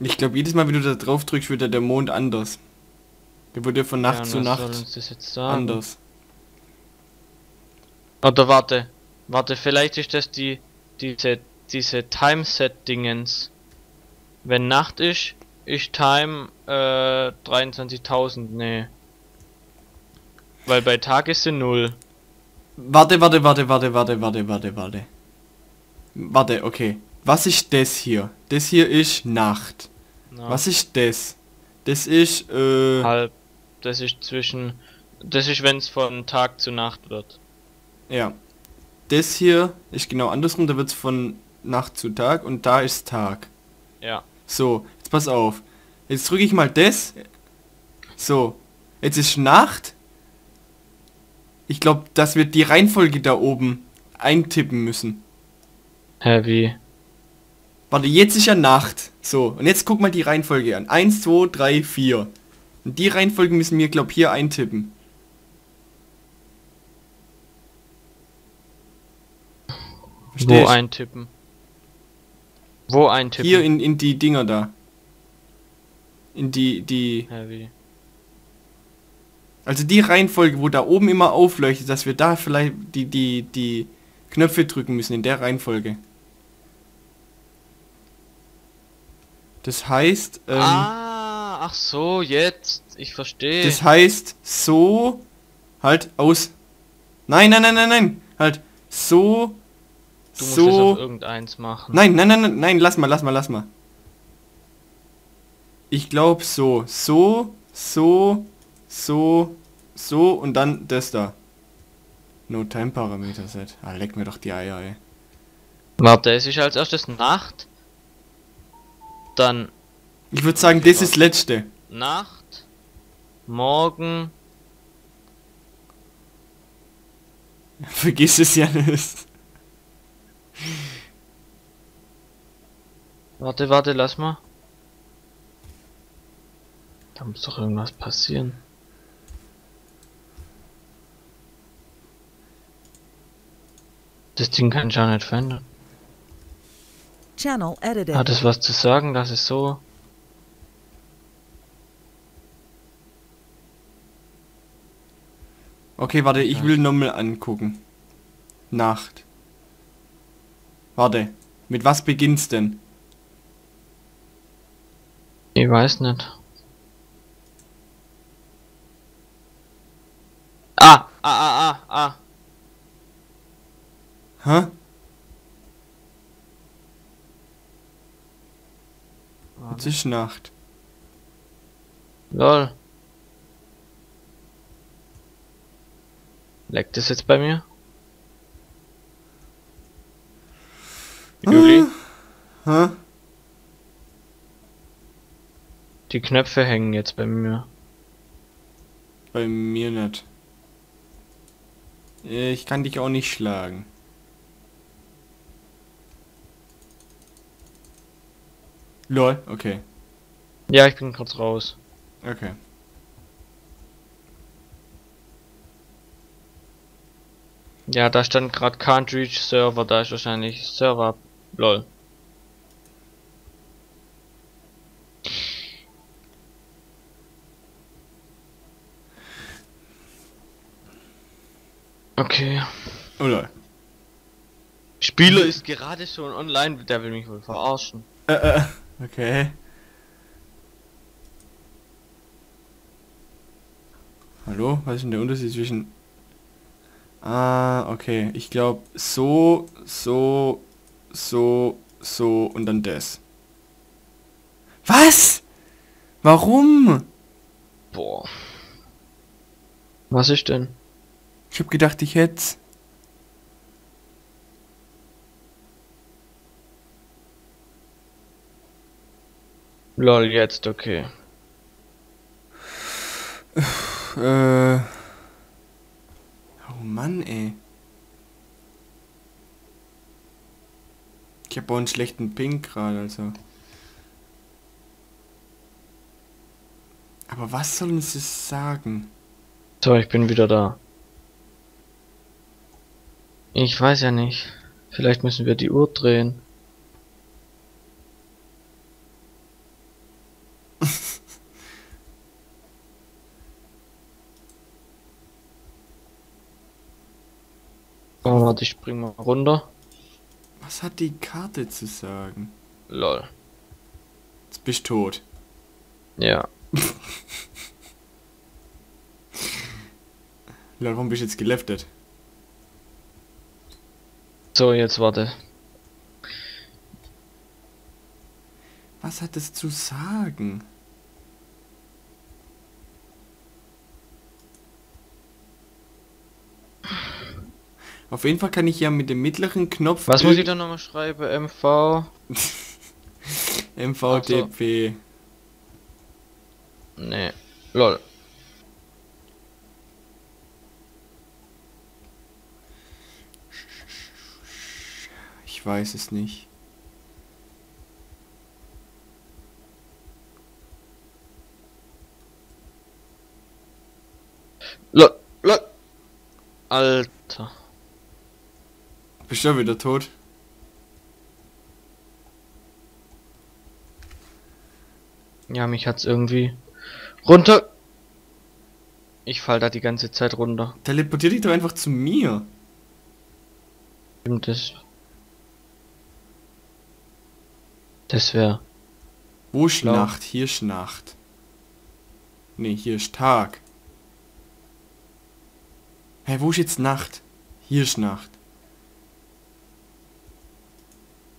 Ich glaube, jedes Mal, wenn du da drauf drückst, wird ja der Mond anders. Der wird ja von Nacht zu Nacht anders. Oder warte. Warte, vielleicht ist das diese Timeset-Dingens. Wenn Nacht ist, ist Time 23.000, ne. Weil bei Tag ist sie 0. Warte, okay. Was ist das hier? Das hier ist Nacht. Ja. Was ist das? Das ist, halb. Das ist zwischen... Das ist, wenn es von Tag zu Nacht wird. Ja. Das hier ist genau andersrum, da wird es von Nacht zu Tag und da ist Tag. Ja. So, jetzt pass auf. Jetzt drücke ich mal das. So. Jetzt ist Nacht. Ich glaube, dass wir die Reihenfolge da oben eintippen müssen. Hä, wie? Warte, jetzt ist ja Nacht. So, und jetzt guck mal die Reihenfolge an. 1, 2, 3, 4. Und die Reihenfolge müssen wir, glaube ich, hier eintippen. Versteh? Wo eintippen? Wo eintippen? Hier in die Dinger da. In die... Hä, wie? Also die Reihenfolge, wo da oben immer aufleuchtet, dass wir da vielleicht die Knöpfe drücken müssen, in der Reihenfolge. Das heißt... ach so, jetzt. Ich verstehe. Das heißt, so... Halt, aus... Nein. Halt, so... Du musst jetzt auf irgendeins machen. Nein, lass mal. Ich glaube so. So, und dann das da. No Time Parameter Set. Ah, leck mir doch die Eier, ey. Warte, es ist als erstes Nacht. Dann... Ich würde sagen, das ist letzte. Nacht. Morgen. Vergiss es ja nicht. Warte, lass mal. Da muss doch irgendwas passieren. Das Ding kann ich ja nicht verändern. Channel edited. Hat es was zu sagen, dass es so... Okay, warte, ich will nochmal angucken. Nacht. Warte, mit was beginnst denn? Ich weiß nicht. Ah. Hä? Jetzt ist Nacht. Lol. Leckt es jetzt bei mir? Juli? Hä? Die Knöpfe hängen jetzt bei mir. Bei mir nicht. Ich kann dich auch nicht schlagen. Lol, okay. Ja, ich bin kurz raus. Okay. Ja, da stand gerade Can't Reach Server, da ist wahrscheinlich Server. Lol. Okay. Oh lol. Spieler ist gerade schon online, der will mich wohl verarschen. Okay. Hallo? Was ist denn der Unterschied zwischen... Ah, okay. Ich glaube so und dann das. Was? Warum? Boah. Was ist denn? Ich hab gedacht, ich hätt's. Lol, jetzt okay. Oh Mann, ey. Ich hab auch einen schlechten Ping gerade, also. Aber was soll uns das sagen? So, ich bin wieder da. Ich weiß ja nicht. Vielleicht müssen wir die Uhr drehen. Oh, warte, ich spring mal runter. Was hat die Karte zu sagen? Lol. Jetzt bist du tot. Ja. Lol, warum bist du jetzt geleftet? So, jetzt warte. Was hat es zu sagen? Auf jeden Fall kann ich ja mit dem mittleren Knopf... Was muss ich da nochmal schreiben? MV... MVTP... So. Nee. Lol. Ich weiß es nicht. Lol. Lol. Alter. Bist du wieder tot? Ja, mich hat's irgendwie... Runter! Ich fall da die ganze Zeit runter. Teleportier dich doch einfach zu mir! Stimmt das? Das wäre... Wo ist Nacht? Hier ist Nacht. Ne, hier ist Tag. Hä, hey, wo ist jetzt Nacht? Hier ist Nacht.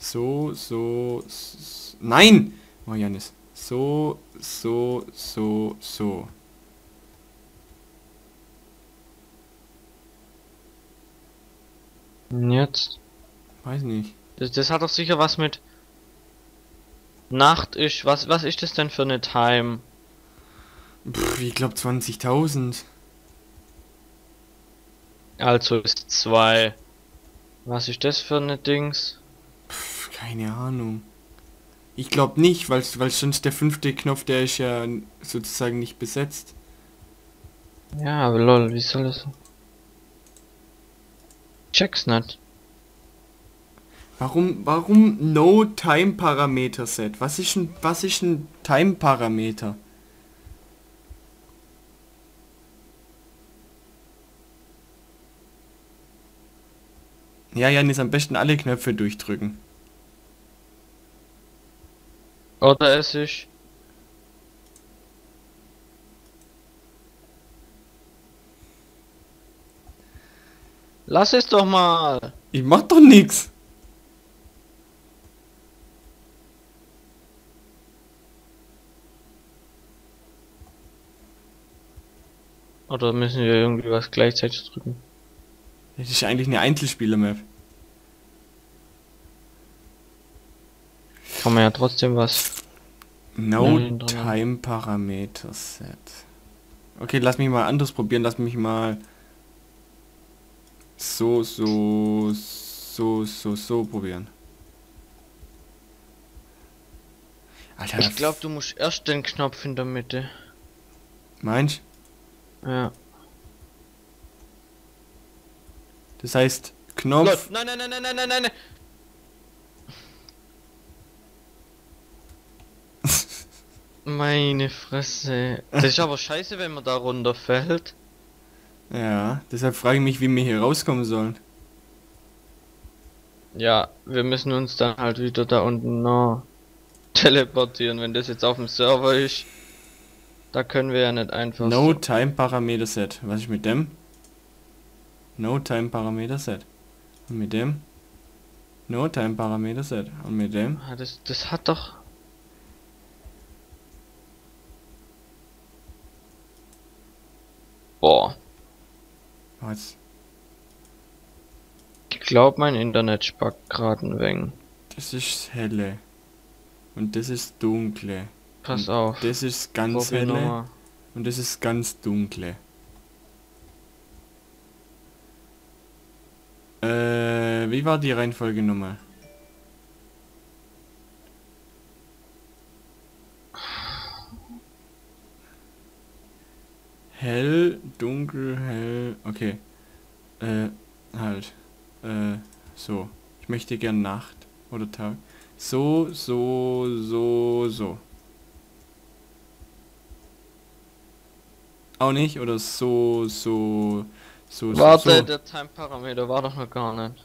So. Nein! Oh, Janis. So. Und jetzt? Weiß nicht. Das hat doch sicher was mit... Nacht ist... Was ist das denn für eine Time? Pff, ich glaube 20.000. Also ist 2. Was ist das für eine Dings? Pff, keine Ahnung. Ich glaube nicht, weil sonst der 5. Knopf, der ist ja sozusagen nicht besetzt. Ja, aber lol, wie soll das? Check's nicht. Warum No Time Parameter Set? Was ist ein Time Parameter? Ja, Janis, am besten alle Knöpfe durchdrücken. Oder es ist... Lass es doch mal! Ich mach doch nix! Oder müssen wir irgendwie was gleichzeitig drücken? Das ist eigentlich eine Einzelspieler-Map. Kann man ja trotzdem was... No-Time-Parameter-Set. Okay, lass mich mal anders probieren, lass mich mal... So probieren. Alter, ich glaube, du musst erst den Knopf in der Mitte. Meinst du? Ja. Das heißt, Knopf... Nein. Meine Fresse. Das ist aber scheiße, wenn man da runterfällt. Ja, deshalb frage ich mich, wie wir hier rauskommen sollen. Ja, wir müssen uns dann halt wieder da unten noch teleportieren, wenn das jetzt auf dem Server ist. Da können wir ja nicht einfach... No Time Parameter Set. Was ist mit dem? No Time Parameter Set. Und mit dem? No Time Parameter Set. Und mit dem? Ah, das hat doch... Boah. Was? Ich glaube, mein Internet spackt gerade ein wenig. Das ist helle. Und das ist dunkle. Pass auf. Das ist ganz helle. Und das ist ganz dunkle. Wie war die Reihenfolge nochmal? Hell, dunkel, hell, okay. So. Ich möchte gern Nacht oder Tag. So. Auch nicht, oder so. So, warte, der Time-Parameter war doch noch gar nicht.